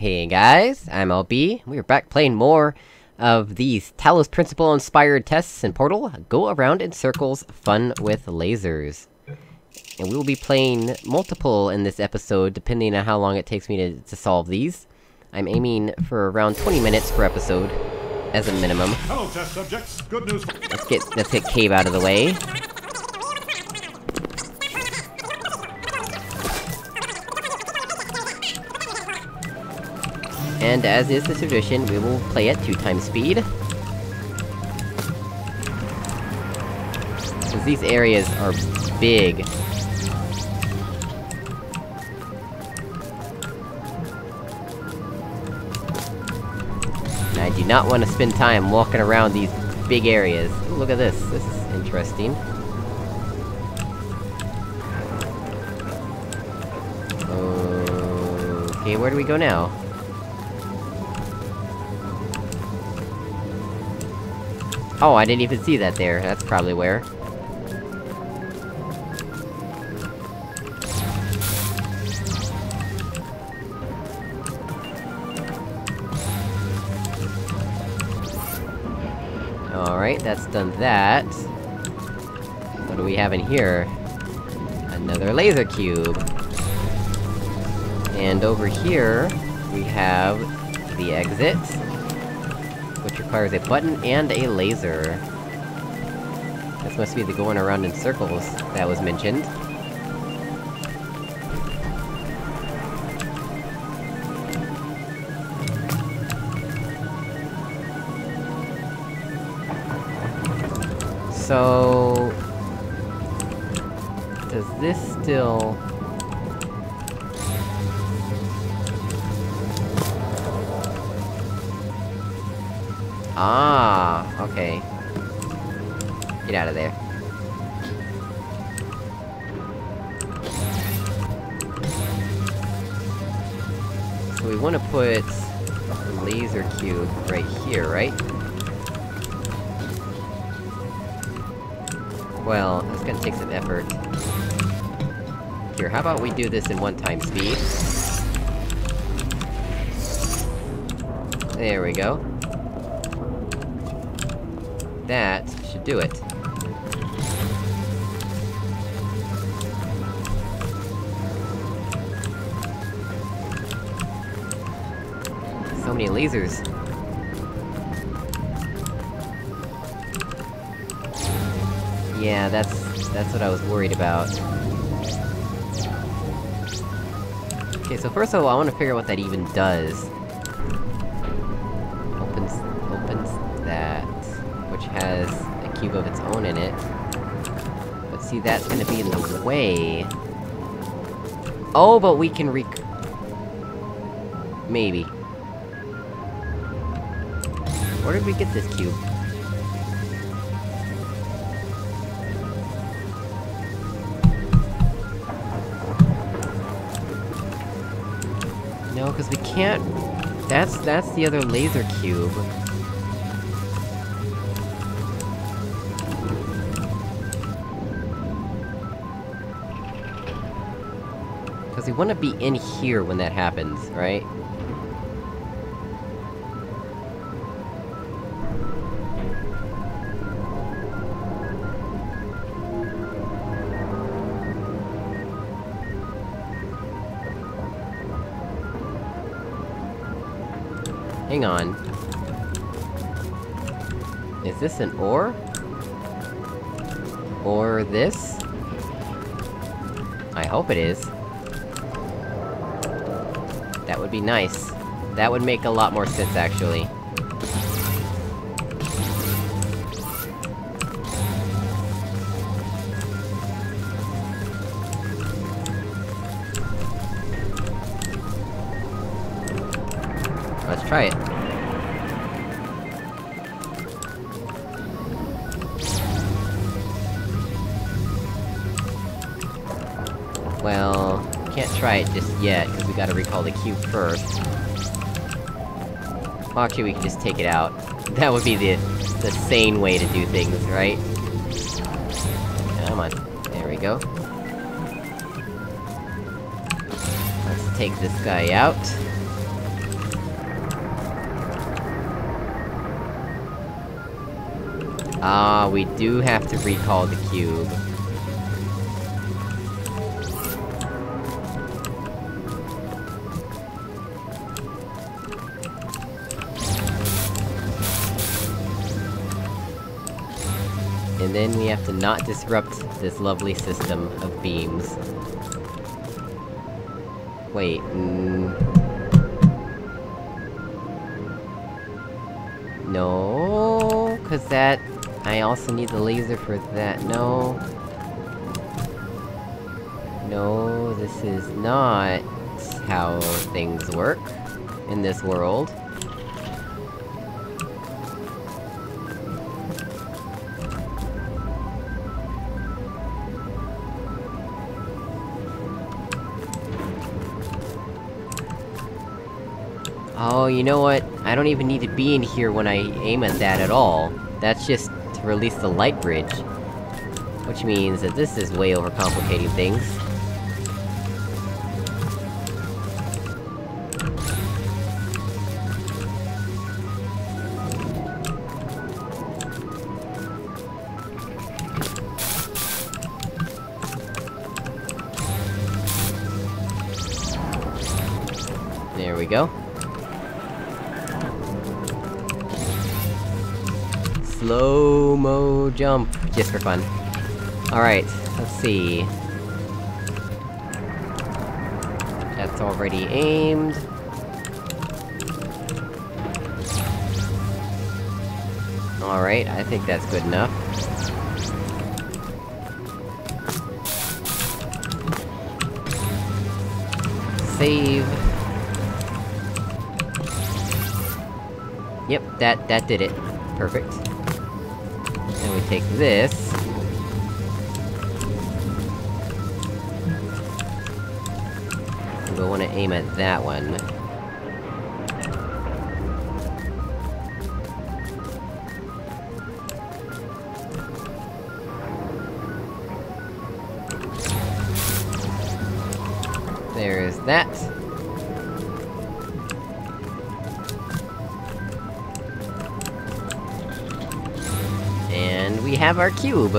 Hey guys, I'm LB. We're back playing more of these Talos Principle-inspired tests in Portal. Go around in circles, fun with lasers. And we will be playing multiple in this episode, depending on how long it takes me to solve these. I'm aiming for around 20 minutes per episode, as a minimum. Hello, test subjects. Good news. Let's get Cave out of the way. And as is the tradition, we will play at 2x speed. Because these areas are big. And I do not want to spend time walking around these big areas. Ooh, look at this. This is interesting. Okay, where do we go now? Oh, I didn't even see that there. That's probably where. Alright, that's done that. What do we have in here? Another laser cube. And over here, we have the exit, which requires a button and a laser. This must be the going around in circles that was mentioned. So... does this still... ah, okay. Get out of there. So we want to put the laser cube right here, right? Well, it's gonna take some effort. Here, how about we do this in 1x speed? There we go. That should do it. So many lasers. Yeah, that's what I was worried about. Okay, so first of all, I want to figure out what that even does. Opens that, which has a cube of its own in it. But see, that's gonna be in the way. Oh, but we can maybe. Where did we get this cube? No, because we can't... That's the other laser cube. We want to be in here when that happens, right? Hang on. Is this an or? Or this? I hope it is. That would be nice. That would make a lot more sense, actually. Let's try it. Well... can't try it just yet, because we gotta recall the cube first. Well, actually, we can just take it out. That would be the sane way to do things, right? Come on. There we go. Let's take this guy out. Ah, we do have to recall the cube. And then we have to not disrupt this lovely system of beams. Wait, no, cause that... I also need the laser for that, no... No, this is not... how things work... in this world. Oh, you know what? I don't even need to be in here when I aim at that at all. That's just to release the light bridge. Which means that this is way overcomplicating things. There we go. Slow-mo jump, just for fun. Alright, let's see... That's already aimed... Alright, I think that's good enough. Save... Yep, that did it. Perfect. And we take this... And we'll want to aim at that one. There's that. And we have our cube!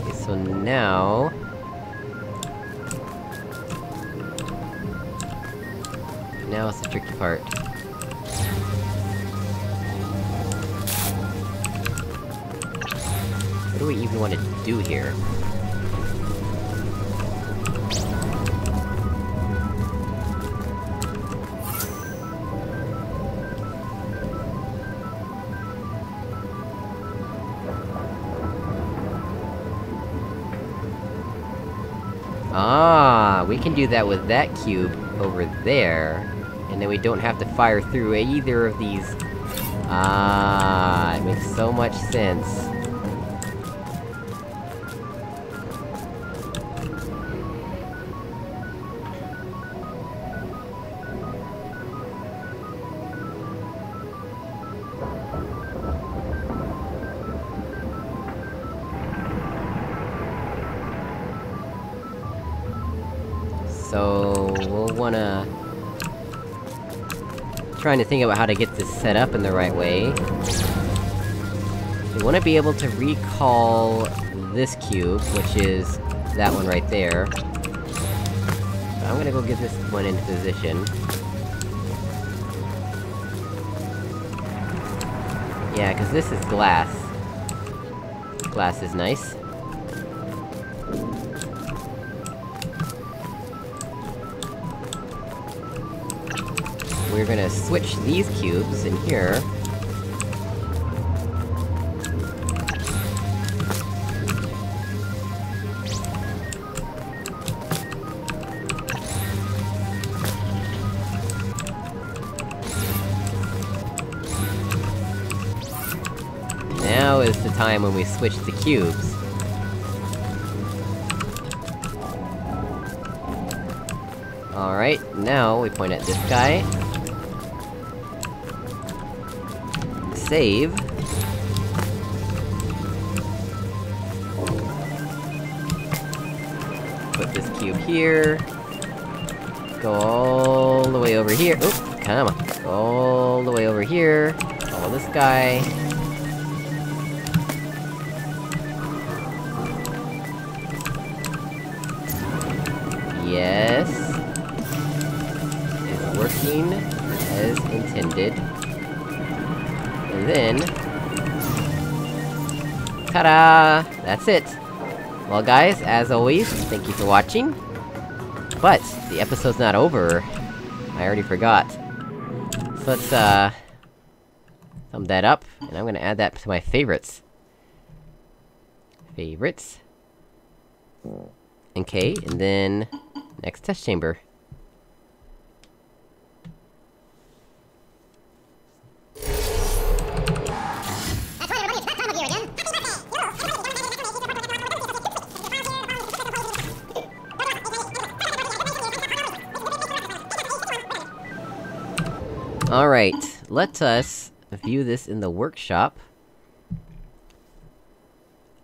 Okay, so now... Now it's the tricky part. What do we even want to do here? Ah, we can do that with that cube over there, and then we don't have to fire through either of these. Ah, it makes so much sense. So... we'll wanna... Trying to think about how to get this set up in the right way. We wanna be able to recall... this cube, which is... that one right there. So I'm gonna go get this one into position. Yeah, cause this is glass. Glass is nice. We're gonna switch these cubes in here. Now is the time when we switch the cubes. Alright, now we point at this guy. Save. Put this cube here... Go all the way over here- oop! Come on. All the way over here. Follow this guy. Yes. It's working as intended. And then... ta-da! That's it! Well guys, as always, thank you for watching. But, the episode's not over. I already forgot. So let's, thumb that up, and I'm gonna add that to my favorites. Favorites. Okay, and then... next test chamber. Alright, let us view this in the workshop.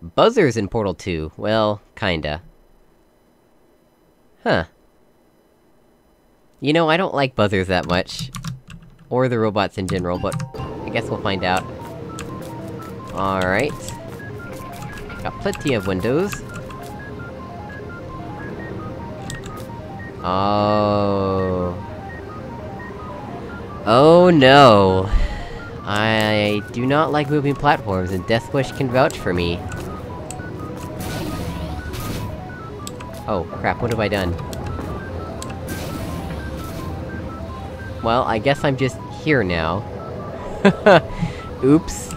Buzzers in Portal 2. Well, kinda. Huh. You know, I don't like buzzers that much. Or the robots in general, but I guess we'll find out. Alright. Got plenty of windows. Oh... oh no! I do not like moving platforms, and Deathwish can vouch for me. Oh, crap, what have I done? Well, I guess I'm just here now. Oops.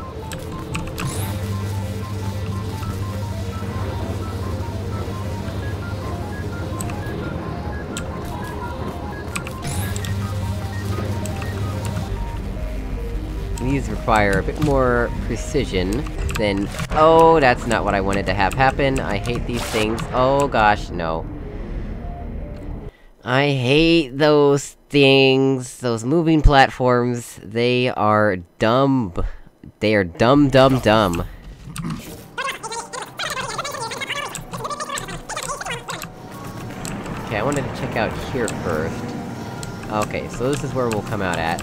These require a bit more precision than— oh, that's not what I wanted to have happen, I hate these things, oh gosh, no. I hate those things, those moving platforms, they are dumb. They are dumb dumb dumb. Okay, I wanted to check out here first. Okay, so this is where we'll come out at.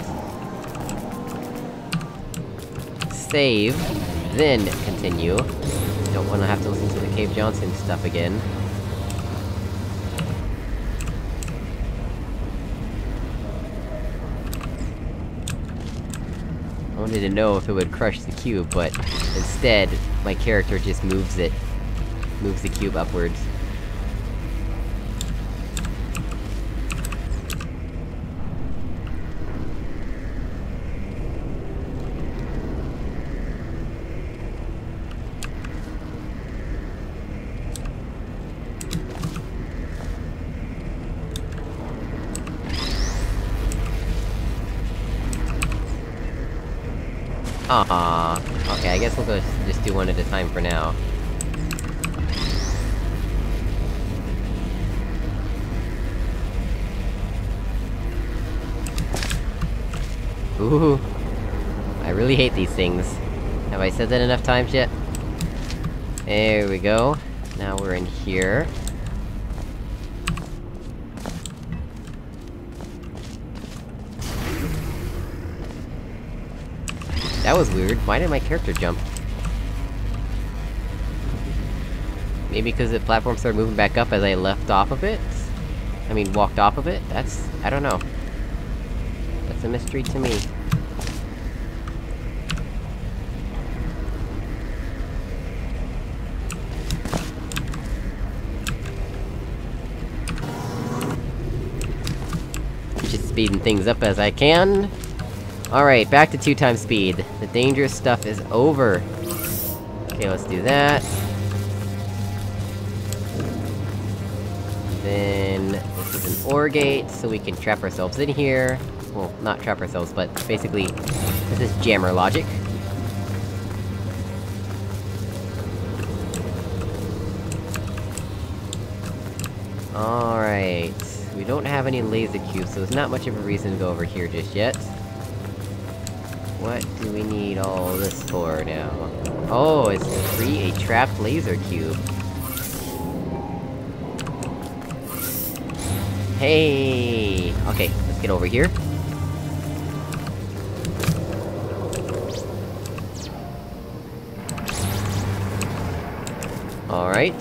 Save, then continue. Don't wanna have to listen to the Cave Johnson stuff again. I wanted to know if it would crush the cube, but instead, my character just moves it. Moves the cube upwards. Aww. Okay, I guess we'll go just do one at a time for now. Ooh. I really hate these things. Have I said that enough times yet? There we go. Now we're in here. That was weird, why did my character jump? Maybe because the platform started moving back up as I left off of it? I mean, walked off of it? That's... I don't know. That's a mystery to me. Just speeding things up as I can. Alright, back to 2x speed. The dangerous stuff is over. Okay, let's do that. Then... this is an ore gate, so we can trap ourselves in here. Well, not trap ourselves, but basically... this is jammer logic. Alright... we don't have any laser cubes, so there's not much of a reason to go over here just yet. What do we need all this for now? Oh, it's to create a trapped laser cube. Hey! Okay, let's get over here. right?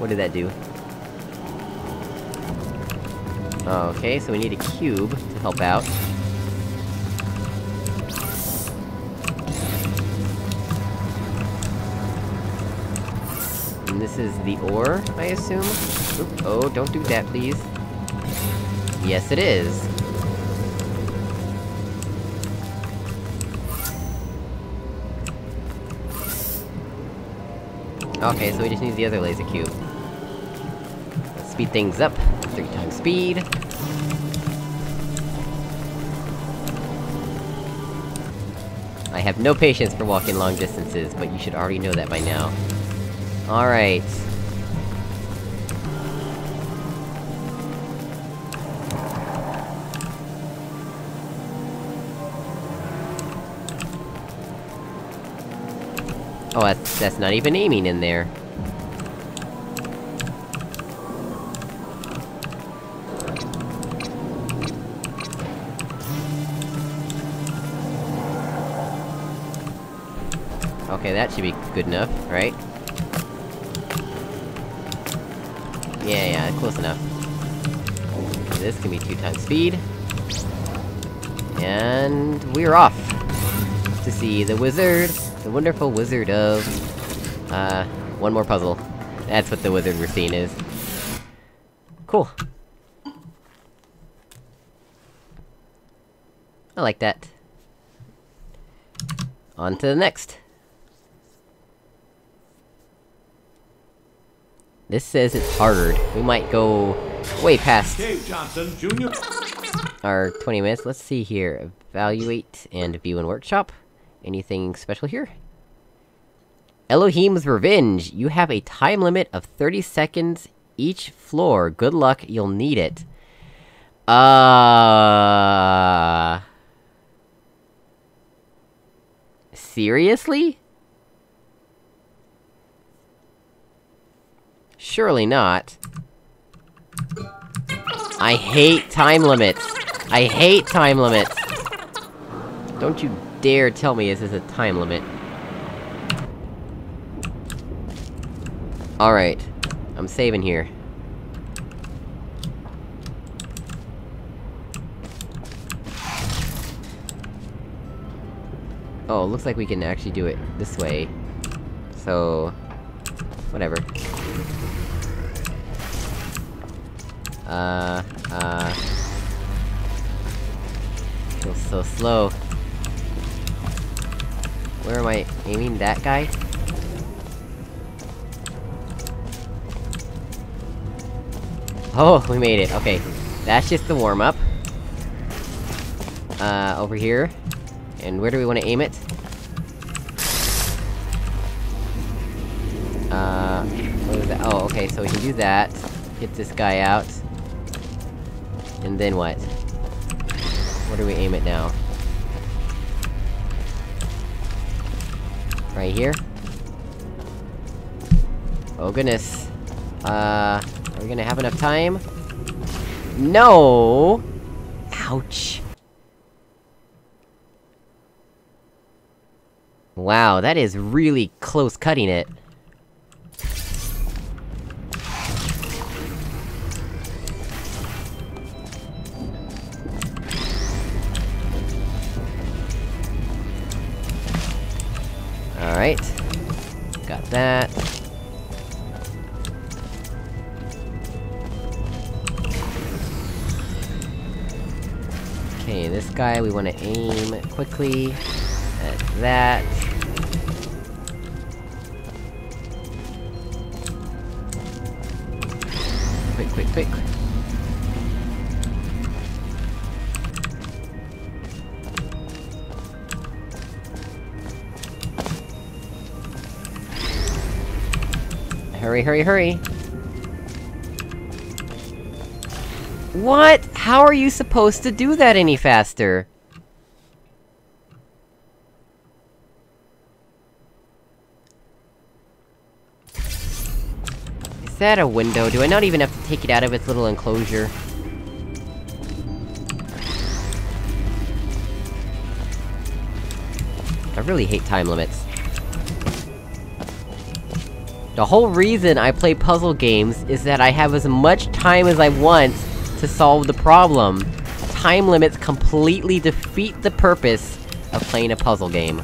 What did that do? Okay, so we need a cube to help out. And this is the ore, I assume? Oop, oh, don't do that, please. Yes, it is! Okay, so we just need the other laser cube. Let's speed things up. 3 times speed. I have no patience for walking long distances, but you should already know that by now. Alright. Oh, that's not even aiming in there. Okay, that should be good enough, right? Yeah, close enough. This can be 2 times speed. And we're off! To see the wizard! The wonderful wizard of... one more puzzle. That's what the wizard we're seeing is. Cool. I like that. On to the next! This says it's harder. We might go... way past... Cave Johnson, Jr. our 20 minutes. Let's see here. Evaluate and view and workshop. Anything special here? Elohim's Revenge! You have a time limit of 30 seconds each floor. Good luck, you'll need it. Seriously? Surely not. I hate time limits! I hate time limits! Don't you dare tell me this is a time limit. Alright. I'm saving here. Oh, looks like we can actually do it this way. So... whatever. Feels so slow. Where am I aiming? That guy? Oh, we made it! Okay. That's just the warm-up. Over here. And where do we want to aim it? What was that? Oh, okay, so we can do that. Get this guy out. And then what? Where do we aim it now? Right here? Oh goodness. Are we gonna have enough time? No! Ouch! Wow, that is really close cutting it. Alright. Got that. Okay, this guy, we want to aim quickly at that. Quick. Hurry! What?! How are you supposed to do that any faster? Is that a window? Do I not even have to take it out of its little enclosure? I really hate time limits. The whole reason I play puzzle games is that I have as much time as I want to solve the problem. Time limits completely defeat the purpose of playing a puzzle game.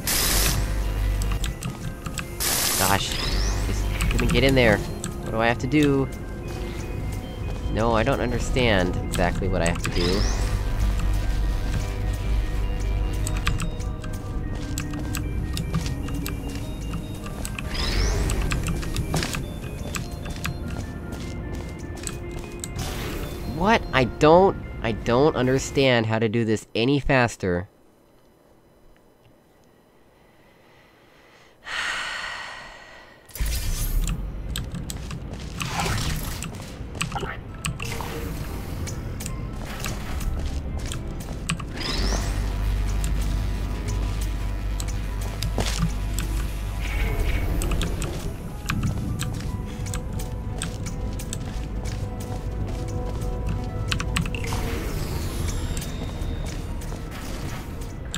Gosh. Just let me get in there. What do I have to do? No, I don't understand exactly what I have to do. What? I don't understand how to do this any faster.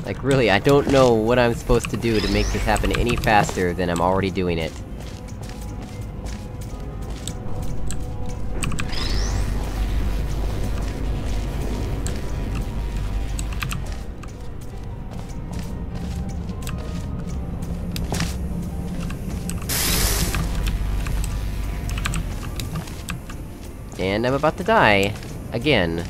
Like, really, I don't know what I'm supposed to do to make this happen any faster than I'm already doing it. And I'm about to die. Again.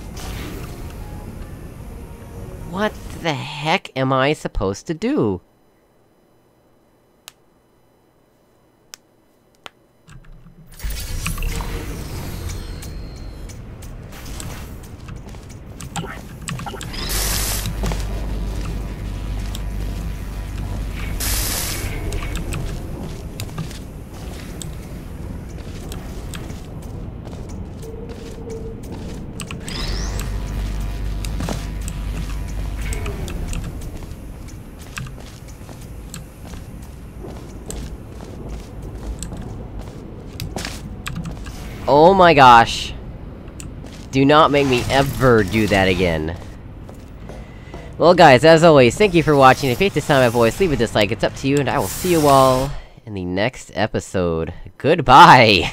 What? What the heck am I supposed to do? Oh my gosh. Do not make me ever do that again. Well guys, as always, thank you for watching. If you hate the sound of my voice, leave a dislike, it's up to you, and I will see you all in the next episode. Goodbye!